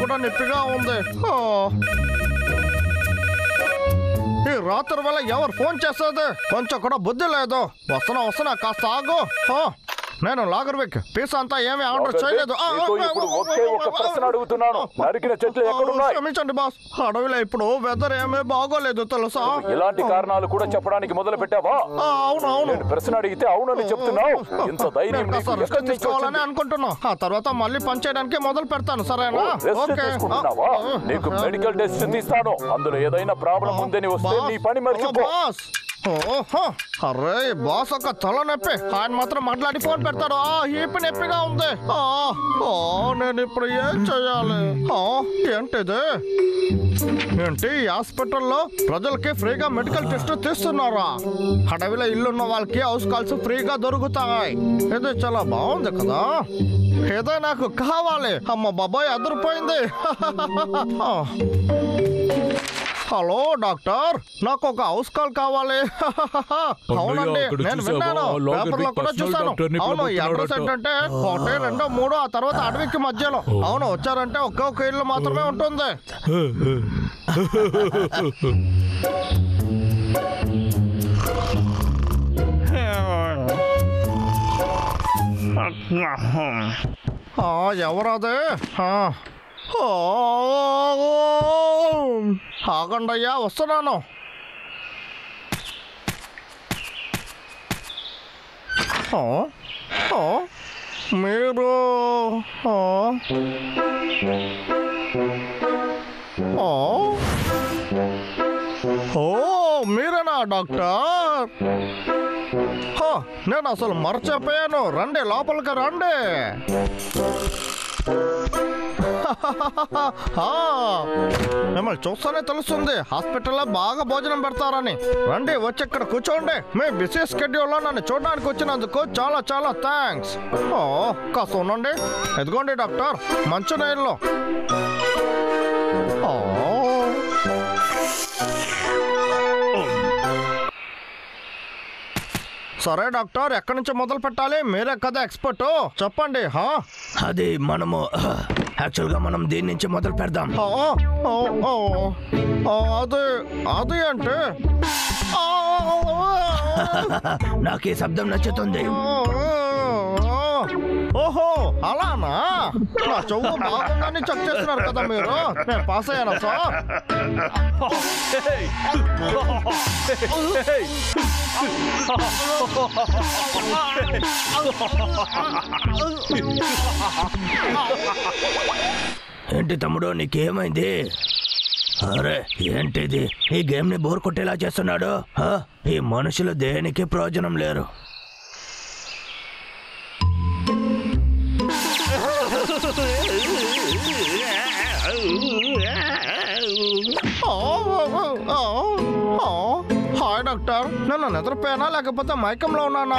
కూడా నొప్పిగా ఉంది. ఈ రాత్రి వల్ల ఎవరు ఫోన్ చేసేది? కొంచెం కూడా బుద్ధి లేదు. వస్తున్నా కాస్త ఆగు. నేను లాగర్ విక్ పీస్ అంతా ఏమీ ఆర్డర్ చేయలేదు. క్షమించండి బాస్, అడవిలో ఇప్పుడు వెదర్ ఏమీ బాగోలేదు తెలుసా? ఇలాంటి కారణాలు కూడా చెప్పడానికి మొదలు పెట్టావా? అవునవును. ప్రశ్న అడిగితే అవునని చెప్తున్నావు. అనుకుంటున్నావు ఆ తర్వాత మళ్ళీ పని చేయడానికి మొదలు పెడతాను. సరేనా? నీకు మెడికల్ టెస్ట్ ఇస్తాను. అందులో ఏదైనా ప్రాబ్లం ఉందని వస్తే నీ పని మర్చిపో. అరే బాస్, ఒక తల నొప్పి. ఆయన మాత్రం మాట్లాడి ఫోన్ పెడతాడు. ఈపి నొప్పిగా ఉంది. నేను ఇప్పుడు ఏం చెయ్యాలి? ఏంటిది? ఏంటి హాస్పిటల్లో ప్రజలకి ఫ్రీగా మెడికల్ టెస్ట్ తీస్తున్నారా? అడవిలో ఇల్లున్న వాళ్ళకి హౌస్ కాల్స్ ఫ్రీగా దొరుకుతాయి. ఇది చాలా బాగుంది కదా. ఏదో నాకు కావాలి. అమ్మ బాబాయ్ అదిరిపోయింది. హలో డాక్టర్, నాకు ఒక హౌస్ కాల్ కావాలి. అవునండి, నేను విన్నాను, పేపర్లో కూడా చూసాను. అవును, ఈ అడ్రస్ ఏంటంటే 1, 2, 3 ఆ తర్వాత అడవికి మధ్యలో. అవును, వచ్చారంటే ఒక్కొక్క ఇల్లు మాత్రమే ఉంటుంది. ఎవరదే? ఆగండయ్యా, వస్తున్నాను. మీరు మీరేనా డాక్టర్? నేను అసలు మర్చిపోయాను. రండి, లోపలికి రండి. మిమ్మల్ని చూస్తూనే తెలుస్తుంది హాస్పిటల్లో బాగా భోజనం పెడతారని. రండి, వచ్చి ఇక్కడ కూర్చోండి. మీ బిజీ షెడ్యూల్లో నన్ను చూడడానికి వచ్చినందుకు చాలా చాలా థ్యాంక్స్. కాస్త ఉండండి. ఎదుగోండి డాక్టర్, మంచినీళ్ళు. సరే డాక్టర్, ఎక్కడి నుంచి మొదలు పెట్టాలి? మీరే కదా ఎక్స్పర్ట్, చెప్పండి. అది మనము యాక్చువల్గా మనం దీని నుంచి మొదలు పెడదాం. అది అంటే నాకు ఈ శబ్దం నచ్చుతుంది. ఓహో, అలానా? నా చెవు బాగుందని చెక్ చేస్తున్నారు కదా మీరు. నేను పాస్ అయ్యాను సార్. ఏంటి తమ్ముడు, నీకేమైంది? అరే ఏంటిది? ఈ గేమ్ని బోర్ కొట్టేలా చేస్తున్నాడు. ఈ మనుషులు దేనికి ప్రయోజనం లేరు. హాయ్ డాక్టర్, నన్ను నిద్రపోయానా లేకపోతే మైకంలో ఉన్నానా?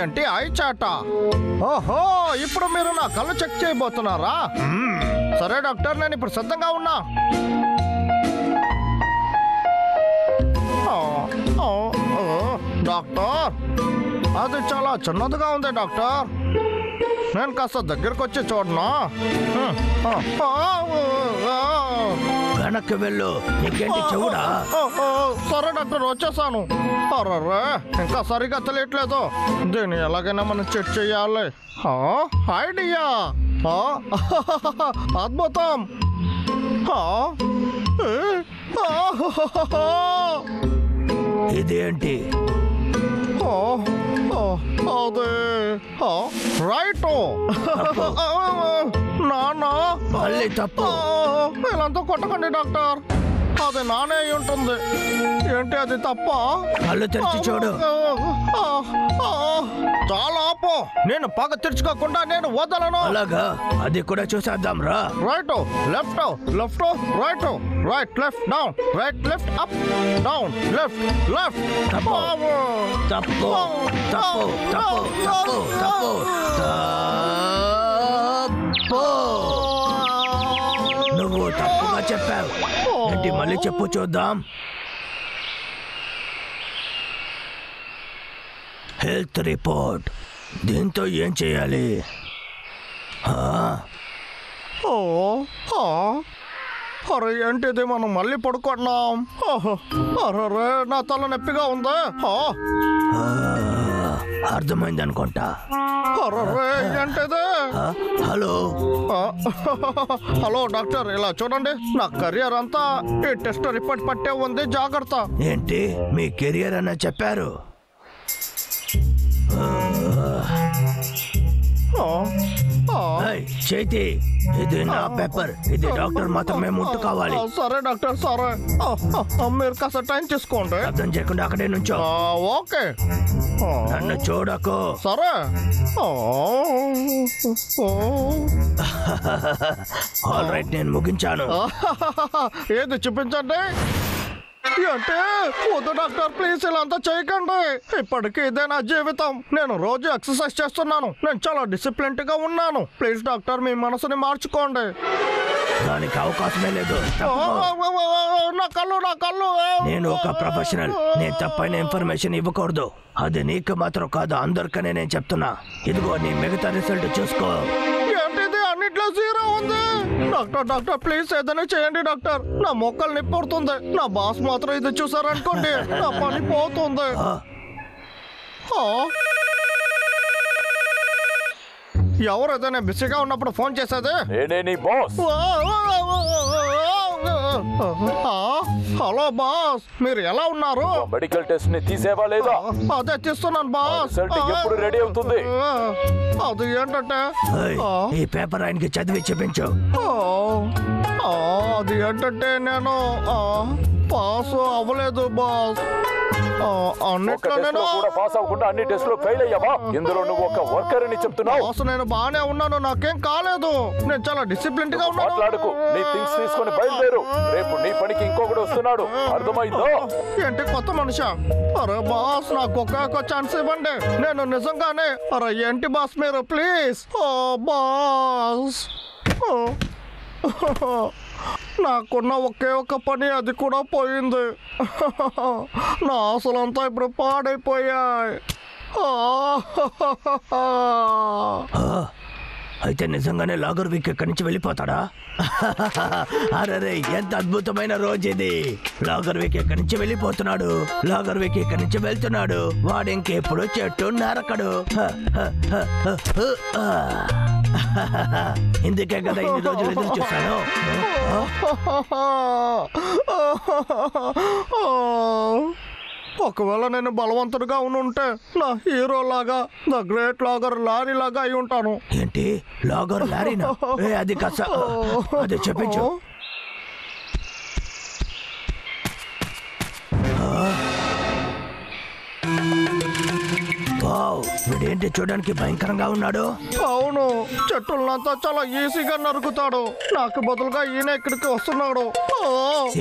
ఏంటి ఐ చాట? ఓహో, ఇప్పుడు మీరు నా కళ్ళు చెక్ చేయబోతున్నారా? సరే డాక్టర్, నేను ఇప్పుడు సిద్ధంగా ఉన్నా. డాక్టర్, అది చాలా చిన్నదిగా ఉంది డాక్టర్. నేను కాస్త దగ్గరకు వచ్చి చూడనా? వెనక్కి వెళ్ళు. సరే డాక్టర్, వచ్చేసాను. అరే ఇంకా సరిగా తెలియట్లేదు. దీన్ని ఎలాగైనా మనం చెక్ చేయాలి. ఐడియా అద్భుతం. ఇదేంటి? అదే రైట్. నాన్న మళ్ళీ తప్పు. ఇలాంతా కొట్టకండి డాక్టర్. అది నానే ఉంటుంది. ఏంటి అది తప్ప? కళ్ళు తెరిచి చూడు. చాలా ఆపో, నేను పగ తెరుచుకోకుండా నేను వదలను. అలాగా, అది కూడా చూసేద్దాం రా. Right left left right right left down right left up down left left తప్పు తప్పు తప్పు తప్పు తప్పు తప్పు తప్పు. నువ్వు తప్పుగా చెప్పావు. ఏంటి మళ్ళీ చెప్పు చూద్దాం. హెల్త్ రిపోర్ట్, దీంతో ఏం చేయాలి? అరే ఏంటిది, మనం మళ్ళీ పడుకున్నాం. అరే నా తల నొప్పిగా ఉందా? అర్థమైంది అనుకుంటా. అరే ఏంటిది? హలో హలో డాక్టర్, ఇలా చూడండి, నా కెరియర్ అంతా ఈ టెస్ట్ రిపోర్ట్ పట్టే ఉంది, జాగ్రత్త. ఏంటి మీ కెరియర్ అనే చెప్పారు? చేతి, ఇది నా పేపర్, ఇది డాక్టర్ మాత్రమే ముట్టుకోవాలి. సరే డాక్టర్, సరే మీరు కాస్త టైం తీసుకోండి. అర్థం చేయకుండా అక్కడే నుంచో. ఓకే, నన్ను చూడకు. సరే ఆల్ రైట్, నేను ముగించాను. ఏది చూపించండి. అంటే వద్దు డాక్టర్, ప్లీజ్ ఇలా అంతా చేయకండి. ఇప్పటికీ ఇదే నా జీవితం, నేను రోజు ఎక్సర్సైజ్ చేస్తున్నాను, నేను చాలా డిసిప్లిన్ గా ఉన్నాను. ప్లీజ్ డాక్టర్, మీ మనసుని మార్చుకోండి. దానికి అవకాశమే లేదు. నా కళ్ళు, నా కళ్ళు. నేను ఒక ప్రొఫెషనల్, నేను తప్పైన ఇన్ఫర్మేషన్ ఇవ్వకూడదు. అది నీకు మాత్రం కాదు, అందరికనే నేను చెప్తున్నా. ఇదిగో నీ మిగతా రిజల్ట్ చూసుకో. అన్నిట్లో జీరో ఉంది. డాక్టర్ డాక్టర్ ప్లీజ్ ఏదైనా చేయండి డాక్టర్. నా మొక్కలు నిప్పుడుతుంది. నా బాస్ మాత్రం ఇది చూసారనుకోండి, నా పని పోతుంది. ఎవరు ఏదైనా బిజీగా ఉన్నప్పుడు ఫోన్ చేసేది హలో బాస్, మీరు ఎలా ఉన్నారు? మెడికల్ టెస్ట్ ని తీసేవా లేదా? అదే తీస్తున్నాను బాస్. ఎప్పుడు రెడీ అవుతుంది? అది ఏంటంటే ఈ పేపర్ ఆయనకి చదివి చూపించు. అది ఏంటంటే నేను పాస్ అవ్వలేదు బాస్. అన్ని టెస్ట్ లో ఫెయిల్ అయ్యావా? ఇందులో నువ్వు ఒక వర్కర్ అని చెప్తున్నావు. అసలు నేను బానే ఉన్నాను, నాకేం కాలేదు, నేను చాలా డిసిప్లిన్ గా ఉన్నాను. మాట్లాడుకు, నీ థింగ్స్ తీసుకొని బయలుదేరు. రేపు నీ పనికి ఇంకొకటి వస్తున్నాడు, అర్థమైందో? ఏంటి కొత్త మనిషా? అరే బాస్, నాకు ఒక్క ఛాన్స్ ఇవ్వండి, నేను నిజంగానే. అరే ఏంటి బాస్ మీరు, ప్లీజ్. ఓ బాస్, నాకున్న ఒకే ఒక్క పని, అది కూడా పోయింది. నా ఆశలంతా ఇప్పుడు పాడైపోయాయి. అయితే నిజంగానే లాగర్ విక్ ఎక్కడి నుంచి వెళ్ళిపోతాడా? అరే ఎంత అద్భుతమైన రోజు ఇది. లాగర్ విక్ ఎక్కడి నుంచి వెళ్ళిపోతున్నాడు, లాగర్ విక్ ఎక్కడి నుంచి వెళ్తున్నాడు. వాడు ఇంకెప్పుడు చెట్టు నరకడు. ఇందుకే కదా ఇన్ని రోజులు ఎదురు చూశాను. ఒకవేళ నేను బలవంతుడిగా ఉంటే నా హీరో లాగా, ద గ్రేట్ లాగర్ లారీ లాగా అయి ఉంటాను. ఏంటి లాగర్ లారీనా? అది కస, అది చెప్పించు. వీడేంటి చూడడానికి భయంకరంగా ఉన్నాడు? అవును, చెట్టులంతా చాలా ఈజీగా నరుకుతాడు. నాకు బదులుగా ఈయన ఇక్కడికి వస్తున్నాడు.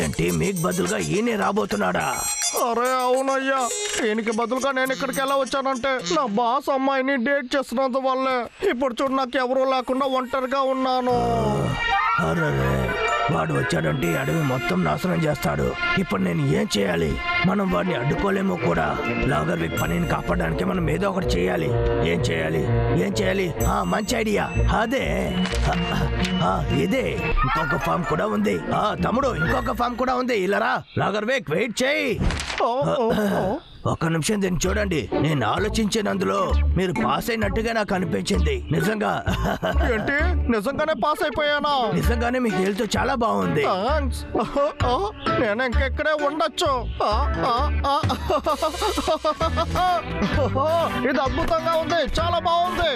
ఏంటి మీకు బదులుగా ఈయన రాబోతున్నాడా? అరే అవునయ్యా, ఈయనకి బదులుగా నేను ఇక్కడికి ఎలా వచ్చానంటే నా బాస్ అమ్మాయిని డేట్ చేస్తున్నందు వల్లే. ఇప్పుడు చూడు, నాకు ఎవరూ లేకుండా ఒంటరిగా ఉన్నాను. అరే వాడు వచ్చాడంటే అడవి మొత్తం నాశనం చేస్తాడు. ఇప్పుడు నేను ఏం చేయాలి? మనం వాడిని అడ్డుకోలేము కూడా. లాగర్ విక్ పనిని కాపాడడానికి మనం ఏదో ఒకటి చేయాలి. ఏం చేయాలి, ఏం చేయాలి? మంచి ఐడియా, అదే ఇదే. ఇంకొక ఫామ్ కూడా ఉంది తమ్ముడు, ఇంకొక ఫామ్ కూడా ఉంది. ఇలా రా లాగర్ విక్, వెయిట్ చేయి. ఒక నిమిషం దీన్ని చూడండి. నేను ఆలోచించినందులో మీరు పాస్ అయినట్టుగా నాకు అనిపించింది. నిజంగా అంటే నిజంగానే పాస్ అయిపోయానా? నిజంగానే మీ హెల్త్ చాలా బాగుంది. నేను ఇంకెక్కడే ఉండొచ్చు. ఇది అద్భుతంగా ఉంది, చాలా బాగుంది.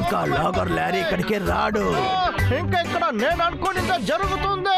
ఇంకా లాగర్ లారీ ఇక్కడికి రాడు. ఇంకా ఇక్కడ నేను అనుకోని జరుగుతుంది.